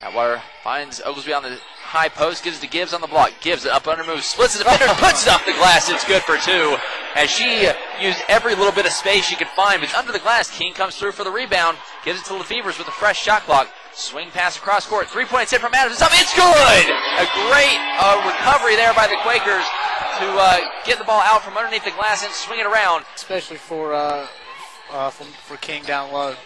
Atwater finds Oglesby on the high post, gives it to Gibbs on the block. Gibbs up under moves, splits the defender, puts it off the glass. It's good for two. As she used every little bit of space she could find, but under the glass, King comes through for the rebound, gives it to Lefevers with a fresh shot clock. Swing pass across court. 3-point hit from Adams. It's good! A great recovery there by the Quakers to get the ball out from underneath the glass and swing it around. Especially for King down low.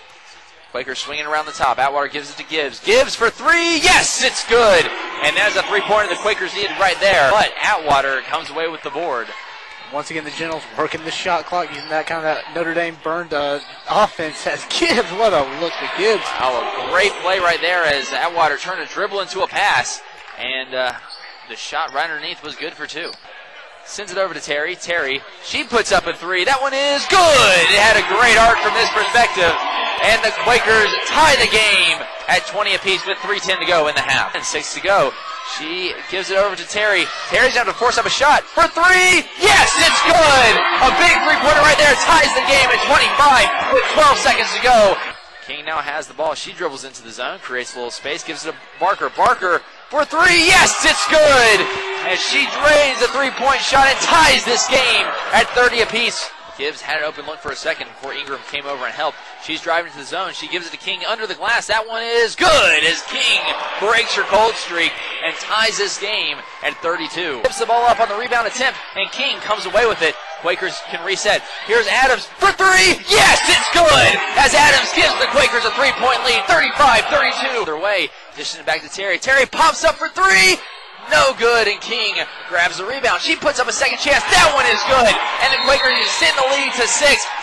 Quakers swinging around the top. Atwater gives it to Gibbs. Gibbs for three. Yes, it's good. And that's a three-pointer the Quakers needed right there. But Atwater comes away with the board. Once again, the Generals working the shot clock using that kind of that Notre Dame burned offense. As Gibbs, what a look to Gibbs. Oh, a great play right there as Atwater turned a dribble into a pass. And the shot right underneath was good for two. Sends it over to Terry. Terry, she puts up a three. That one is good. It had a great arc from this perspective. And the Quakers tie the game at 20 apiece with 3:10 to go in the half. And 6 to go. She gives it over to Terry. Terry's going to force up a shot for three. Yes, it's good. A big three-pointer right there ties the game at 25 with 12 seconds to go. King now has the ball. She dribbles into the zone, creates a little space, gives it to Barker. Barker for three. Yes, it's good. And she drains the three-point shot and ties this game at 30 apiece. Gibbs had an open look for a second before Ingram came over and helped. She's driving to the zone. She gives it to King under the glass. That one is good as King breaks her cold streak and ties this game at 32. Tips the ball up on the rebound attempt, and King comes away with it. Quakers can reset. Here's Adams for three. Yes, it's good as Adams gives the Quakers a three-point lead, 35-32. Their way, dishing it back to Terry. Terry pops up for three. No good, and King grabs the rebound. She puts up a second chance. That one is good, and the Quakers send the lead to 6.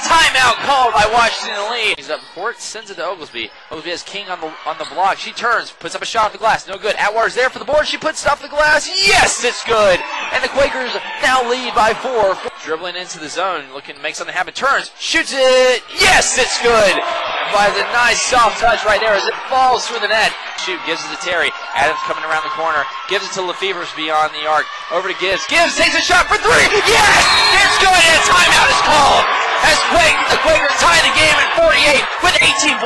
Timeout called by Washington and Lee. He's up court, sends it to Oglesby. Oglesby has King on the block. She turns, puts up a shot off the glass. No good. Atwater's there for the board. She puts it off the glass. Yes, it's good, and the Quakers now lead by 4. Dribbling into the zone, looking to make something happen. Turns, shoots it. Yes, it's good. By the nice soft touch right there as it falls through the net. Shoot, gives it to Terry. Adams coming around the corner, gives it to Lefevers beyond the arc. Over to Gibbs. Gibbs takes a shot for three. Yes! It's good, and a timeout is called as the Quakers tie the game at 48 with 18.5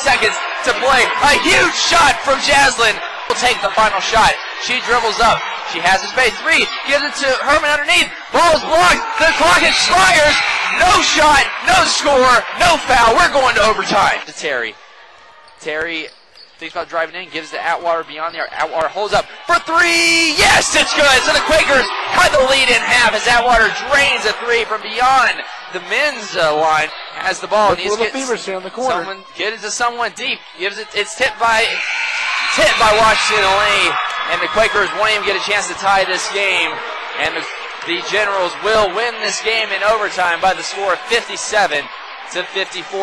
seconds to play. A huge shot from Jazlyn. Will take the final shot. She dribbles up. She has a space. Three. Gives it to Herman underneath. Ball's blocked. The clock expires. No shot. No score. No foul. We're going to overtime. To Terry. Terry thinks about driving in. Gives it to Atwater beyond the arc. Atwater holds up for three. Yes, it's good. So the Quakers cut the lead in half as Atwater drains a three from beyond the men's line. Has the ball. Look, and Lefevers here on the corner. Someone get it to someone deep. Gives it. It's tipped by Washington and Lee, and the Quakers won't even get a chance to tie this game, and the Generals will win this game in overtime by the score of 57-54.